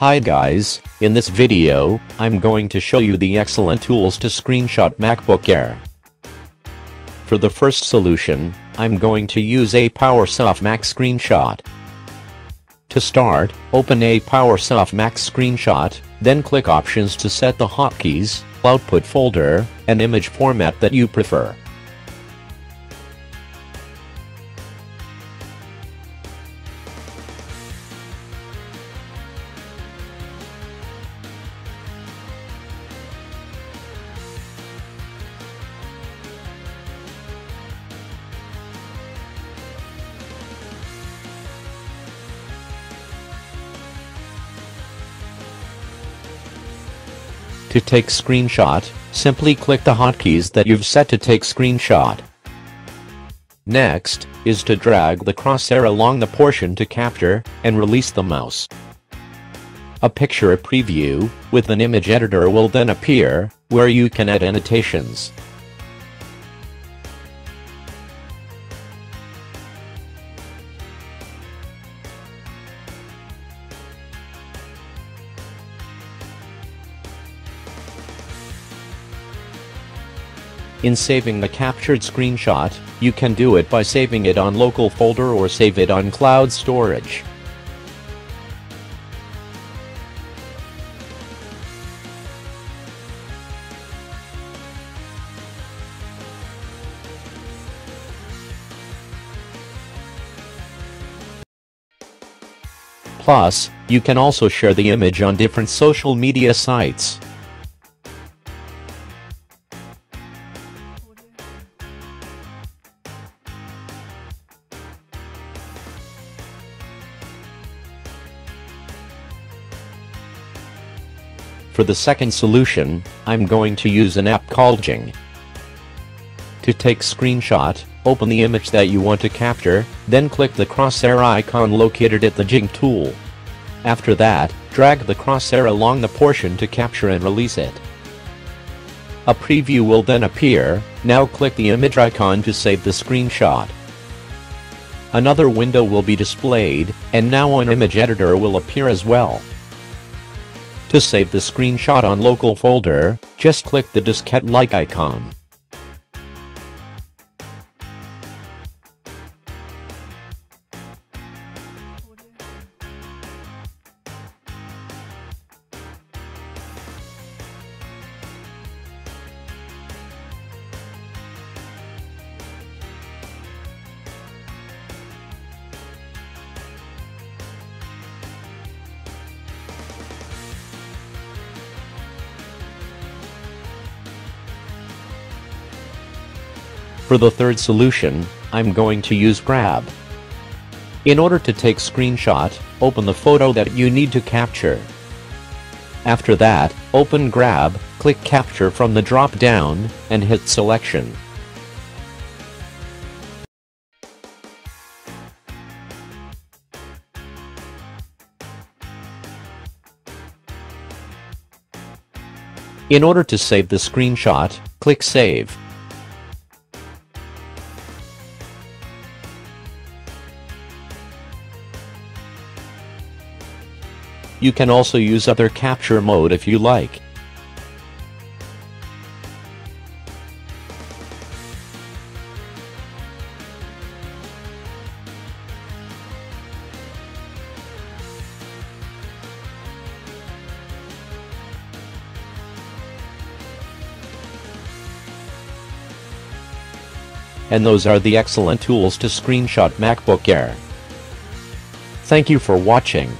Hi guys, in this video, I'm going to show you the excellent tools to screenshot MacBook Air. For the first solution, I'm going to use a PowerSoft Mac screenshot. To start, open a PowerSoft Mac screenshot, then click Options to set the hotkeys, Output folder, and image format that you prefer. To take screenshot, simply click the hotkeys that you've set to take screenshot. Next, is to drag the crosshair along the portion to capture, and release the mouse. A picture preview, with an image editor will then appear, where you can add annotations. In saving a captured screenshot, you can do it by saving it on local folder or save it on cloud storage. Plus, you can also share the image on different social media sites. For the second solution, I'm going to use an app called Jing. To take screenshot, open the image that you want to capture, then click the crosshair icon located at the Jing tool. After that, drag the crosshair along the portion to capture and release it. A preview will then appear, now click the image icon to save the screenshot. Another window will be displayed, and now an image editor will appear as well. To save the screenshot on local folder, just click the diskette-like icon. For the third solution, I'm going to use Grab. In order to take screenshot, open the photo that you need to capture. After that, open Grab, click Capture from the drop-down, and hit Selection. In order to save the screenshot, click Save. You can also use other capture mode if you like. And those are the excellent tools to screenshot MacBook Air. Thank you for watching.